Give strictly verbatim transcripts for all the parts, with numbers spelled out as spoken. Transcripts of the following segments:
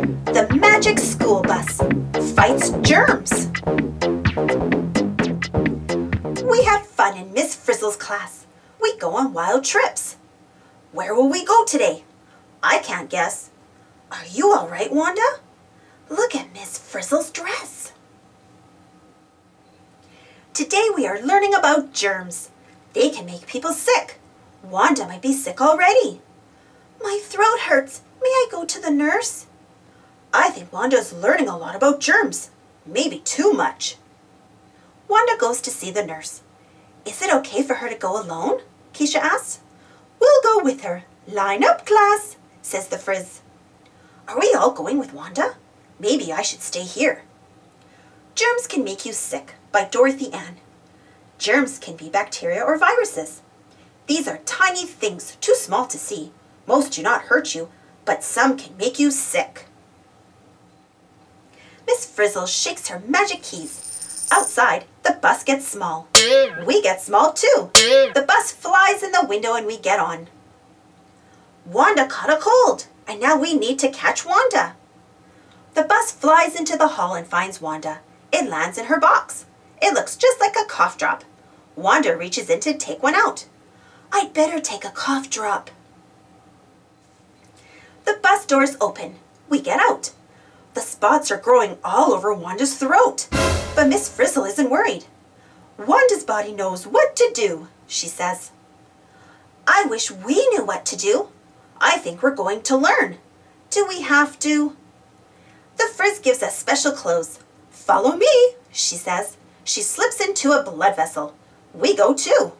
The Magic School Bus Fights Germs. We have fun in Miss Frizzle's class. We go on wild trips. Where will we go today? I can't guess. Are you all right, Wanda? Look at Miss Frizzle's dress. Today we are learning about germs. They can make people sick. Wanda might be sick already. My throat hurts. May I go to the nurse? I think Wanda's learning a lot about germs. Maybe too much. Wanda goes to see the nurse. Is it okay for her to go alone? Keisha asks. We'll go with her. Line up, class, says the Frizz. Are we all going with Wanda? Maybe I should stay here. Germs Can Make You Sick by Dorothy Ann. Germs can be bacteria or viruses. These are tiny things too small to see. Most do not hurt you, but some can make you sick. Miss Frizzle shakes her magic keys. Outside, the bus gets small. We get small too. The bus flies in the window and we get on. Wanda caught a cold, and now we need to catch Wanda. The bus flies into the hall and finds Wanda. It lands in her box. It looks just like a cough drop. Wanda reaches in to take one out. I'd better take a cough drop. The bus doors open. We get out. The spots are growing all over Wanda's throat. But Miss Frizzle isn't worried. Wanda's body knows what to do, she says. I wish we knew what to do. I think we're going to learn. Do we have to? The Frizz gives us special clothes. Follow me, she says. She slips into a blood vessel. We go too.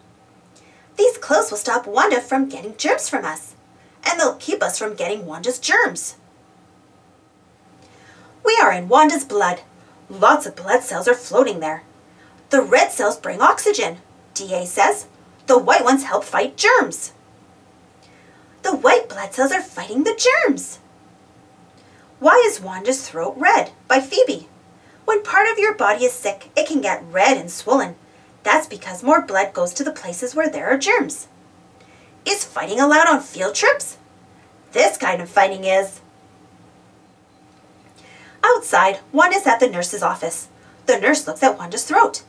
These clothes will stop Wanda from getting germs from us. And they'll keep us from getting Wanda's germs. We are in Wanda's blood. Lots of blood cells are floating there. The red cells bring oxygen, D A says. The white ones help fight germs. The white blood cells are fighting the germs. Why is Wanda's throat red? By Phoebe. When part of your body is sick, it can get red and swollen. That's because more blood goes to the places where there are germs. Is fighting allowed on field trips? This kind of fighting is. Outside, Wanda's at the nurse's office. The nurse looks at Wanda's throat.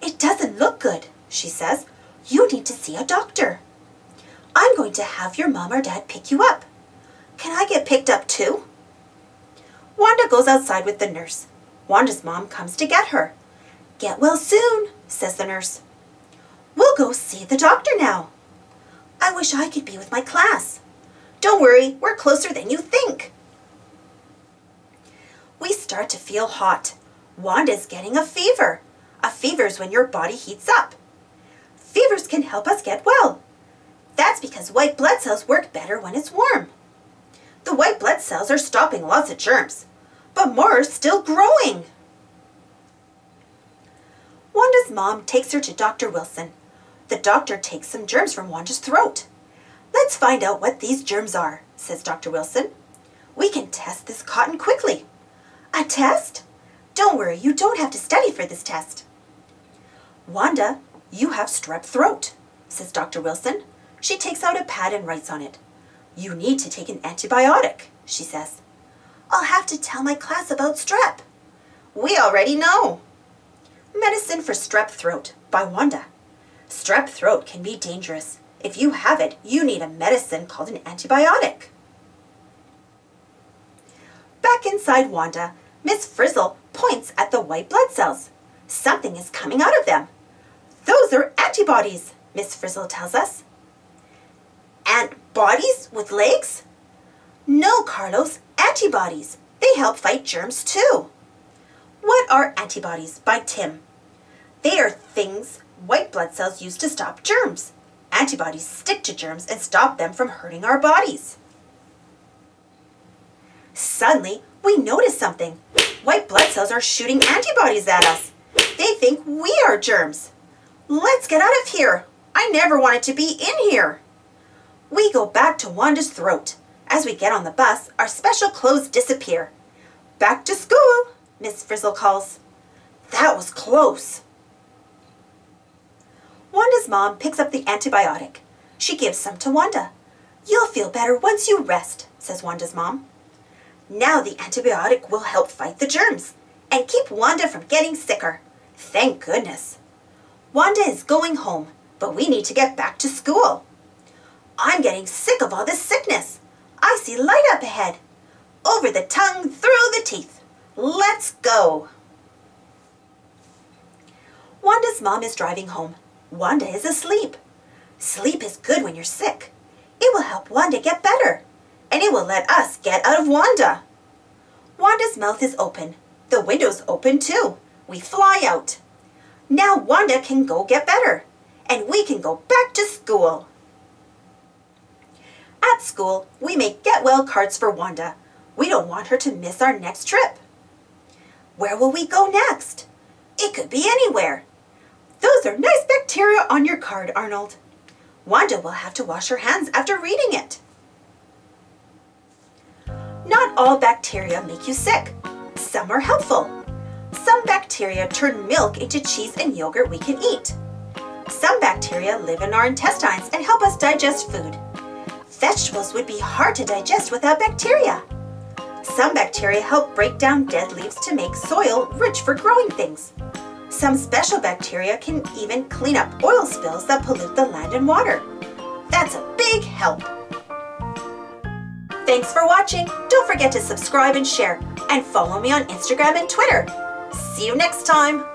It doesn't look good, she says. You need to see a doctor. I'm going to have your mom or dad pick you up. Can I get picked up too? Wanda goes outside with the nurse. Wanda's mom comes to get her. Get well soon, says the nurse. We'll go see the doctor now. I wish I could be with my class. Don't worry, we're closer than you think. We start to feel hot. Wanda's getting a fever. A fever's when your body heats up. Fevers can help us get well. That's because white blood cells work better when it's warm. The white blood cells are stopping lots of germs, but more are still growing. Wanda's mom takes her to Doctor Wilson. The doctor takes some germs from Wanda's throat. Let's find out what these germs are, says Doctor Wilson. We can test this cotton quickly. A test? Don't worry, you don't have to study for this test. Wanda, you have strep throat, says Doctor Wilson. She takes out a pad and writes on it. You need to take an antibiotic, she says. I'll have to tell my class about strep. We already know. Medicine for strep throat by Wanda. Strep throat can be dangerous. If you have it, you need a medicine called an antibiotic. Back inside Wanda, Miss Frizzle points at the white blood cells. Something is coming out of them. Those are antibodies, Miss Frizzle tells us. Ant bodies with legs? No, Carlos, antibodies. They help fight germs too. What are antibodies by Tim? They are things white blood cells use to stop germs. Antibodies stick to germs and stop them from hurting our bodies. Suddenly, we notice something. White blood cells are shooting antibodies at us. They think we are germs. Let's get out of here. I never wanted to be in here. We go back to Wanda's throat. As we get on the bus, our special clothes disappear. Back to school, Miss Frizzle calls. That was close. Wanda's mom picks up the antibiotic. She gives some to Wanda. You'll feel better once you rest, says Wanda's mom. Now the antibiotic will help fight the germs and keep Wanda from getting sicker. Thank goodness. Wanda is going home, but we need to get back to school. I'm getting sick of all this sickness. I see light up ahead. Over the tongue, through the teeth. Let's go. Wanda's mom is driving home. Wanda is asleep. Sleep is good when you're sick. It will help Wanda get better, and it will let us get out of Wanda. Wanda's mouth is open. The window's open too. We fly out. Now Wanda can go get better, and we can go back to school. At school, we make get well cards for Wanda. We don't want her to miss our next trip. Where will we go next? It could be anywhere. Those are nice bacteria on your card, Arnold. Wanda will have to wash her hands after reading it. Not all bacteria make you sick. Some are helpful. Some bacteria turn milk into cheese and yogurt we can eat. Some bacteria live in our intestines and help us digest food. Vegetables would be hard to digest without bacteria. Some bacteria help break down dead leaves to make soil rich for growing things. Some special bacteria can even clean up oil spills that pollute the land and water. That's a big help. Thanks for watching. Don't forget to subscribe and share, and follow me on Instagram and Twitter. See you next time.